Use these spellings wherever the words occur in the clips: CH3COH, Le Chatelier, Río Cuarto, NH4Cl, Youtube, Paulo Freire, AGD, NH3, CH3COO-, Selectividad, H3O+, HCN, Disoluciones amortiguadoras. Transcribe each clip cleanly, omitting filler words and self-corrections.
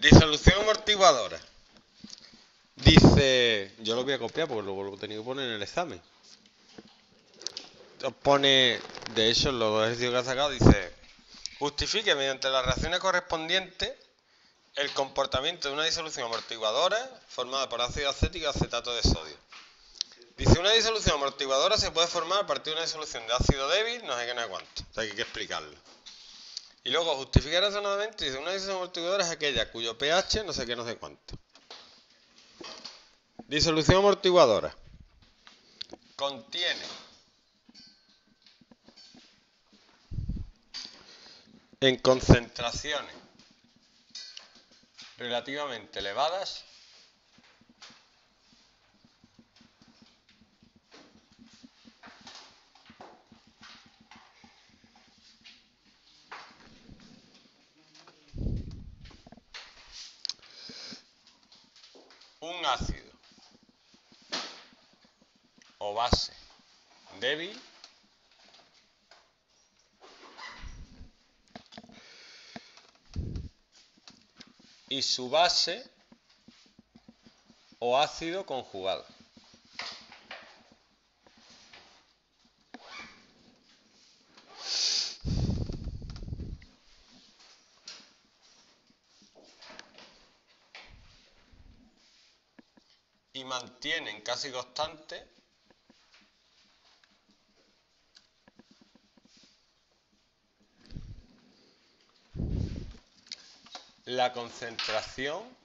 Disolución amortiguadora. Dice, yo lo voy a copiar porque luego lo he tenido que poner en el examen. Pone, de hecho, los ejercicios que ha sacado, dice: justifique mediante las reacciones correspondientes el comportamiento de una disolución amortiguadora formada por ácido acético y acetato de sodio. Dice, una disolución amortiguadora se puede formar a partir de una disolución de ácido débil, no sé qué, no sé cuánto. O sea, que hay que explicarlo. Y luego justifica razonadamente, dice, una disolución amortiguadora es aquella cuyo pH no sé qué, no sé cuánto. Disolución amortiguadora contiene en concentraciones relativamente elevadas un ácido o base débil y su base o ácido conjugado. Y mantienen casi constante la concentración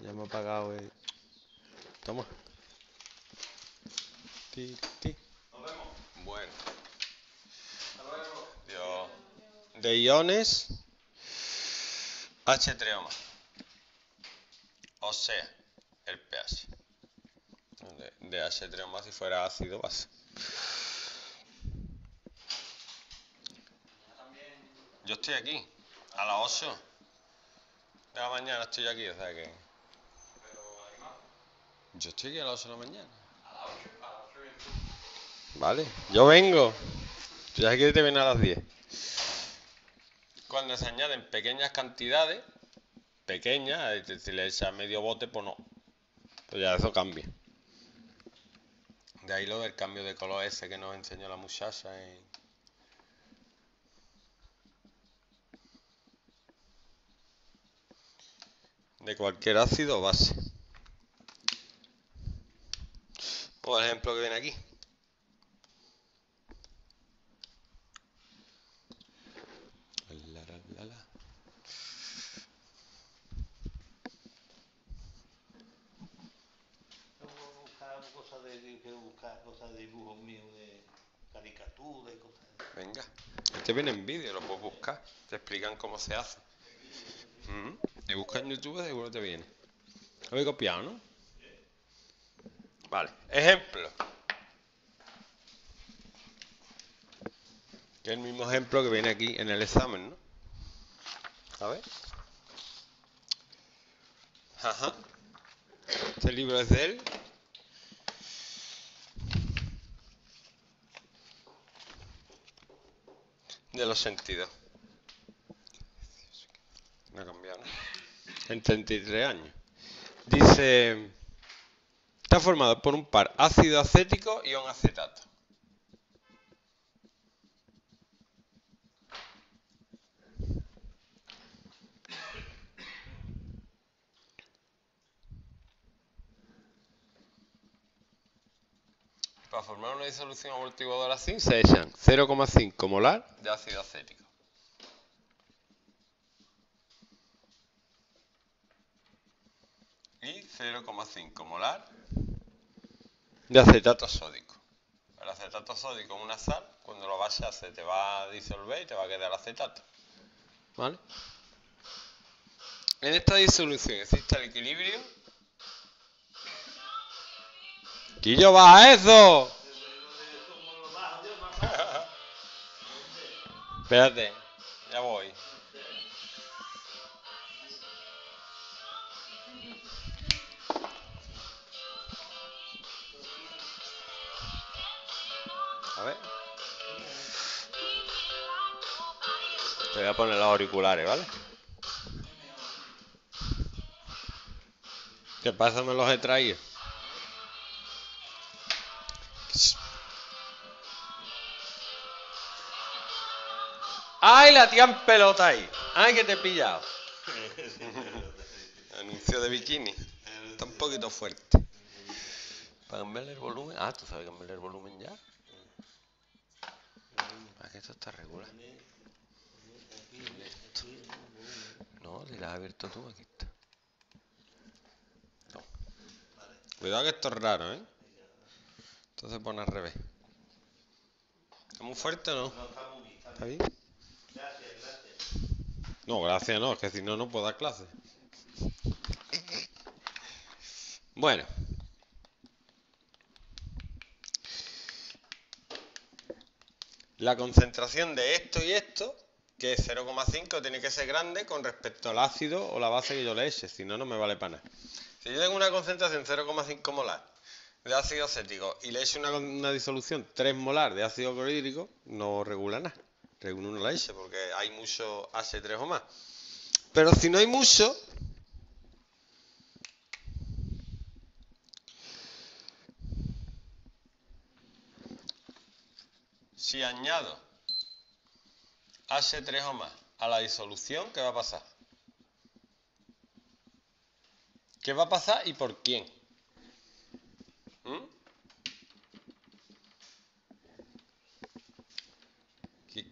ya me ha apagado Toma. Nos vemos. Bueno, de iones H3O+, o sea, el pH de H3O+ si fuera ácido base. Yo estoy aquí, a las 8 de la mañana estoy aquí, o sea que... ¿Pero hay más? Yo estoy aquí a las 8 de la mañana. A las 8, a las 8 vengo. Vale, yo vengo. Tú ya que te ven a las 10. Cuando se añaden pequeñas cantidades, pequeñas, si le echas medio bote, pues no. Pues ya eso cambia. De ahí lo del cambio de color ese que nos enseñó la muchacha en... de cualquier ácido o base. Por ejemplo, que viene aquí. Quiero buscar cosas de dibujos míos, de caricaturas y cosas. Venga, este viene en vídeo, lo puedes buscar. Te explican cómo se hace. Te buscas en YouTube, seguro te viene. Lo habéis copiado, ¿no? Vale, ejemplo. Que es el mismo ejemplo que viene aquí en el examen, ¿no? A ver. Ajá. Este libro es de él. De los sentidos. No ha cambiado, ¿no? En 33 años. Dice, está formado por un par ácido acético y un acetato. Para formar una disolución amortiguadora así se echan 0,5 molar de ácido acético. Y 0,5 molar de acetato sódico. El acetato sódico es una sal, cuando lo vayas se te va a disolver y te va a quedar acetato. ¿Vale? En esta disolución existe el equilibrio. ¡Quillo, va a eso! Espérate, ya voy. A ver. Te voy a poner los auriculares, ¿vale? ¿Qué pasa? Me los he traído. ¡Ay, la tía en pelota ahí! ¡Ay, que te he pillado! Anuncio de bikini. Está un poquito fuerte. ¿Para cambiarle el volumen? Ah, ¿tú sabes cambiarle el volumen ya? Ah, que esto está regular. Esto. No, si la has abierto tú, aquí está. No. Cuidado que esto es raro, ¿eh? Esto se pone al revés. ¿Está muy fuerte o no? ¿Está bien? Gracias, gracias. No, gracias no, es que si no, no puedo dar clase. Bueno. La concentración de esto y esto, que es 0,5, tiene que ser grande con respecto al ácido o la base que yo le eche, si no, no me vale para nada. Si yo tengo una concentración 0,5 molar de ácido acético y le echo una disolución 3 molar de ácido clorhídrico, no regula nada. Uno no la eche porque hay mucho H3 o más. Pero si no hay mucho, si añado H3 o más a la disolución, ¿qué va a pasar? ¿Qué va a pasar y por quién?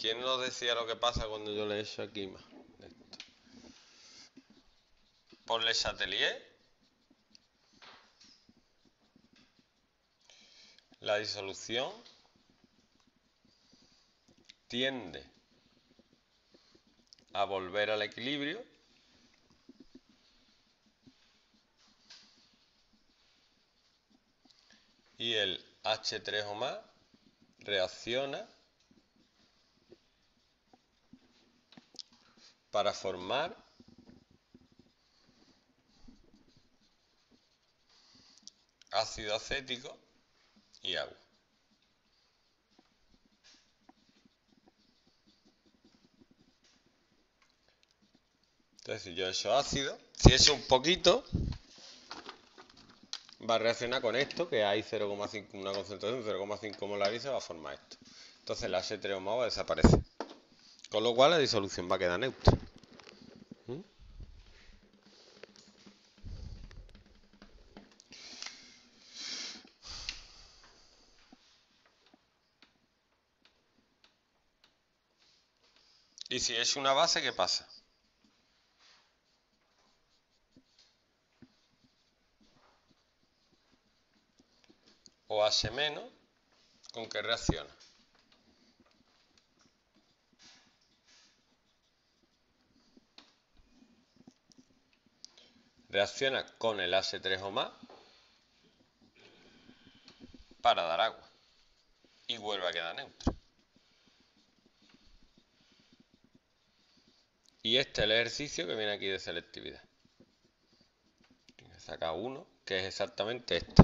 ¿Quién nos decía lo que pasa cuando yo le echo aquí más? Esto. Por Le Chatelier, la disolución tiende a volver al equilibrio y el H3O+ reacciona para formar ácido acético y agua. Entonces, si yo echo ácido, si echo un poquito, va a reaccionar con esto, que hay 0,5, una concentración 0,5 molar y se va a formar esto. Entonces el H3O+ va a desaparecer. Con lo cual la disolución va a quedar neutra. Y si es una base, ¿qué pasa? OH menos, ¿con qué reacciona? Reacciona con el H3O+ para dar agua y vuelve a quedar neutro. Y este es el ejercicio que viene aquí de selectividad. Tiene que sacar uno, que es exactamente este.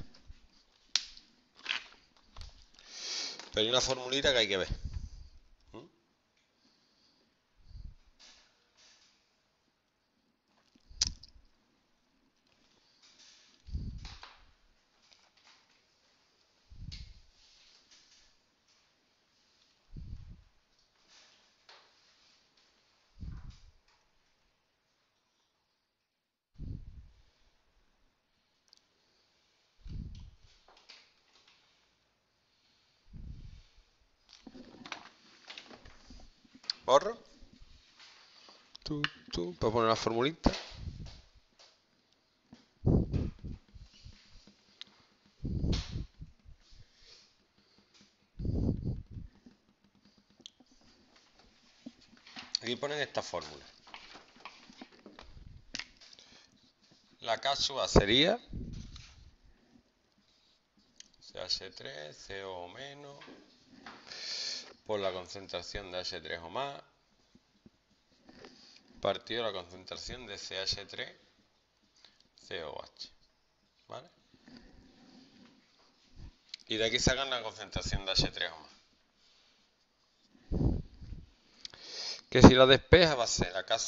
Pero hay una formulita que hay que ver. Borro. Puedo poner la formulita. Aquí ponen esta fórmula. La cápsula sería CH3COO- por la concentración de H3O+ partido la concentración de CH3COH. ¿Vale? Y de aquí sacan la concentración de H3O+. que si la despeja va a ser la Ka(A)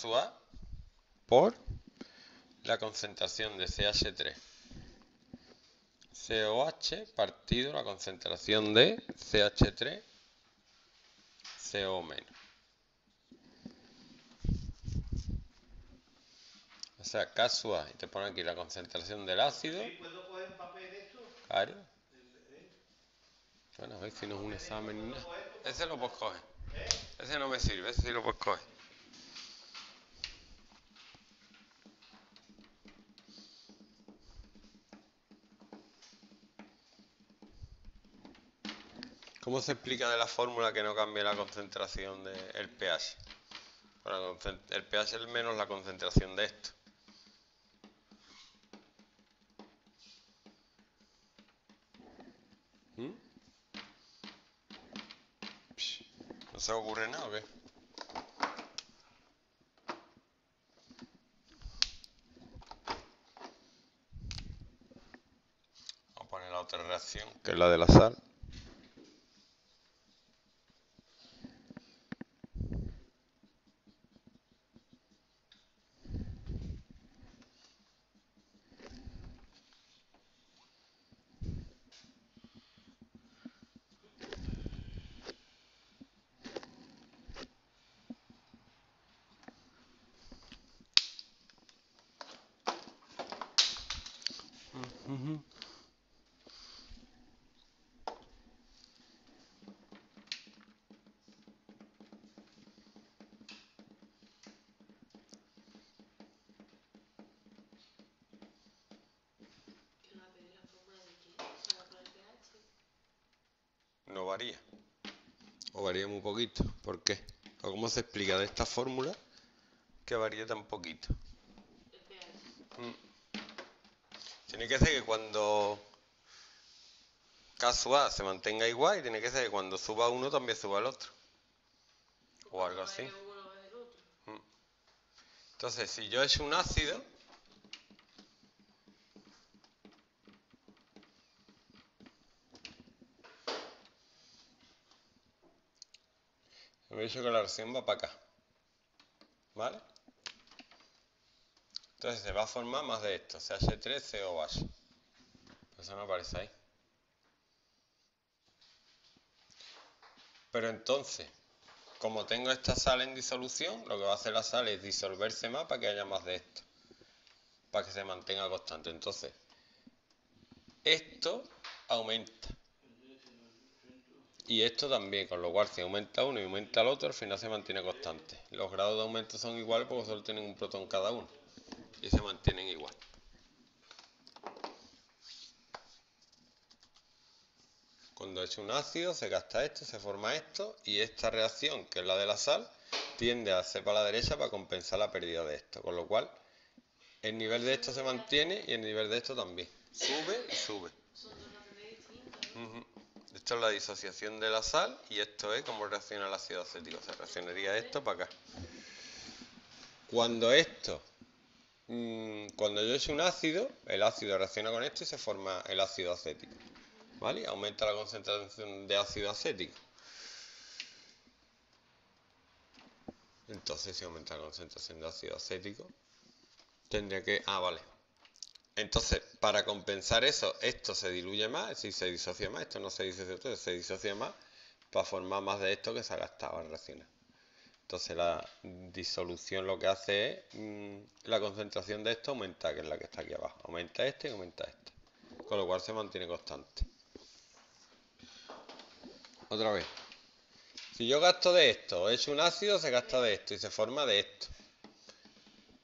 por la concentración de CH3COH partido la concentración de CH3COO-. O sea, Ka(A), y te pone aquí la concentración del ácido. ¿Puedo coger papel de esto? Claro. Bueno, a ver si no es un examen. Ese lo puedes coger. Ese no me sirve, ese sí lo puedes coger. ¿Cómo se explica de la fórmula que no cambie la concentración del pH? Bueno, el pH es menos la concentración de esto. ¿No se ocurre nada o qué? Vamos a poner la otra reacción, que es la de la sal. No varía, o varía muy poquito. ¿Por qué? ¿O cómo se explica de esta fórmula que varía tan poquito? Tiene que ser que cuando Ka(A) se mantenga igual, y tiene que ser que cuando suba uno también suba el otro, o algo así. Entonces, si yo echo un ácido, he dicho que la reacción va para acá, ¿vale? Entonces se va a formar más de esto, CH3COH. Eso no aparece ahí. Pero entonces, como tengo esta sal en disolución, lo que va a hacer la sal es disolverse más para que haya más de esto, para que se mantenga constante. Entonces, esto aumenta. Y esto también, con lo cual si aumenta uno y aumenta el otro, al final se mantiene constante. Los grados de aumento son iguales porque solo tienen un protón cada uno. Y se mantienen igual. Cuando he hecho un ácido, se gasta esto, se forma esto. Y esta reacción, que es la de la sal, tiende a hacer para la derecha para compensar la pérdida de esto. Con lo cual, el nivel de esto se mantiene y el nivel de esto también. Sube y sube. Esto es la disociación de la sal y esto es cómo reacciona el ácido acético. Se reaccionaría esto para acá. Cuando yo echo un ácido, el ácido reacciona con esto y se forma el ácido acético, ¿vale? Aumenta la concentración de ácido acético. Entonces, si aumenta la concentración de ácido acético, tendría que... Ah, vale. Entonces, para compensar eso, esto se diluye más, es decir, se disocia más. Esto no se disocia todo, se disocia más para formar más de esto que se ha gastado en reaccionar. Entonces, la disolución lo que hace es la concentración de esto aumenta, que es la que está aquí abajo. Aumenta este y aumenta este. Con lo cual se mantiene constante. Otra vez. Si yo gasto de esto, he hecho un ácido, se gasta de esto y se forma de esto.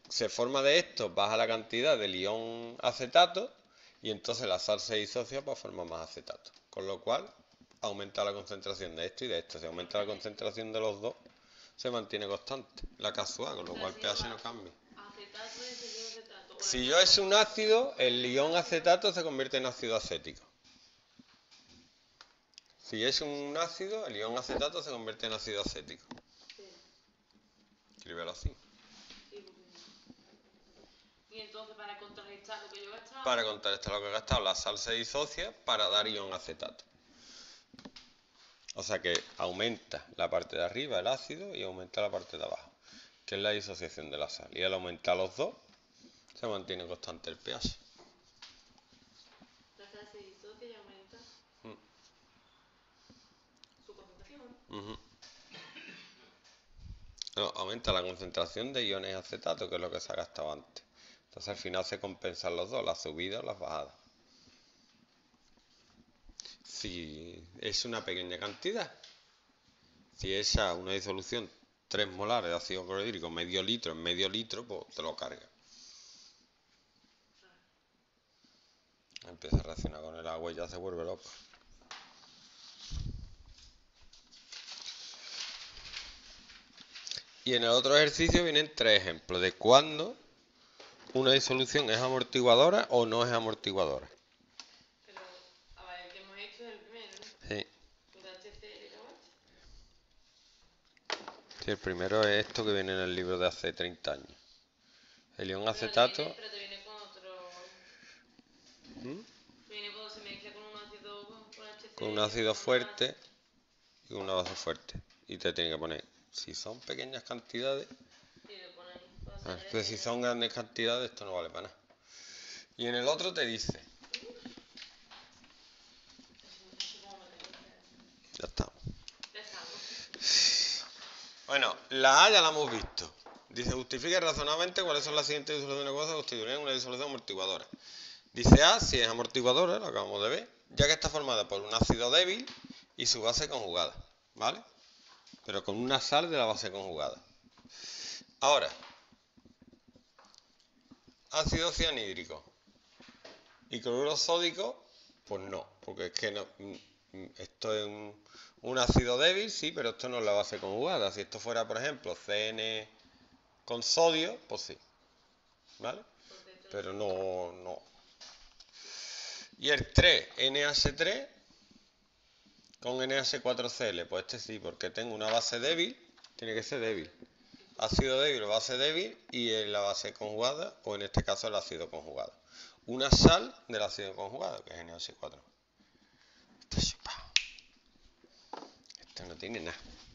Se forma de esto, baja la cantidad del ion acetato y entonces la sal se disocia para formar más acetato. Con lo cual, aumenta la concentración de esto y de esto. Si aumenta la concentración de los dos, se mantiene constante la Ka(A), con lo cual el pH no cambia. Si yo echo un ácido, el ion acetato se convierte en ácido acético. Si echo un ácido, el ion acetato se convierte en ácido acético. Escríbelo así. Y entonces, para contrarrestar lo que yo he gastado... Para contrarrestar lo que he gastado, la sal se disocia para dar ion acetato. O sea que aumenta la parte de arriba, el ácido, y aumenta la parte de abajo, que es la disociación de la sal. Y al aumentar los dos, se mantiene constante el pH. La sal se disocia y aumenta su concentración. No, aumenta la concentración de iones acetato, que es lo que se ha gastado antes. Entonces al final se compensan los dos, las subidas o las bajadas. Si es una pequeña cantidad, si esa una disolución 3 molares de ácido clorhídrico medio litro en medio litro, pues te lo carga. Empieza a reaccionar con el agua y ya se vuelve loco. Y en el otro ejercicio vienen 3 ejemplos de cuándo una disolución es amortiguadora o no es amortiguadora. Sí, el primero es esto que viene en el libro de hace 30 años. El ion acetato. Pero te viene con otro. Viene cuando se mezcla con un ácido, con HCN, con un ácido fuerte y con una base fuerte. Y te tiene que poner, si son pequeñas cantidades. Sí, le ponen, pero si son grandes cantidades, esto no vale para nada. Y en el otro te dice. Ya está. Bueno, la A ya la hemos visto. Dice, justifique razonablemente cuáles son las siguientes disoluciones acuosas que constituyen una disolución amortiguadora. Dice A, si es amortiguadora, lo acabamos de ver, ya que está formada por un ácido débil y su base conjugada, ¿vale? Pero con una sal de la base conjugada. Ahora, ácido cianhídrico y cloruro sódico, pues no, porque es que no... Esto es un ácido débil, sí, pero esto no es la base conjugada. Si esto fuera, por ejemplo, CN con sodio, pues sí. ¿Vale? Pero no, no. Y el 3, NH3 con NH4Cl. Pues este sí, porque tengo una base débil, tiene que ser débil. Ácido débil, base débil, y en la base conjugada, o en este caso el ácido conjugado. Una sal del ácido conjugado, que es NH4. Esto no tiene nada.